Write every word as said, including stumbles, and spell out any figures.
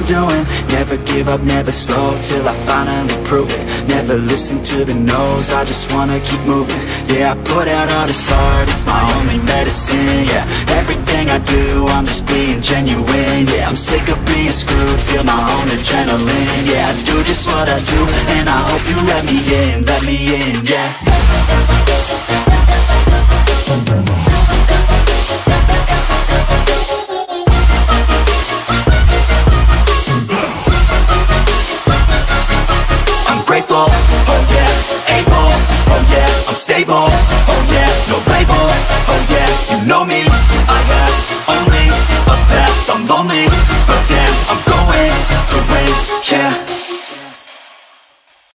doing. Never give up, never slow, till I finally prove it. Never listen to the no's, I just wanna keep moving. Yeah, I put out all this art, it's my only medicine, yeah. Everything I do, I'm just being genuine, yeah. I'm sick of being screwed, feel my own adrenaline. Yeah, I do just what I do, and I hope you let me in, let me in, yeah. I'm grateful, oh yeah, able, oh yeah, I'm stable, oh yeah, no label, oh yeah, you know me.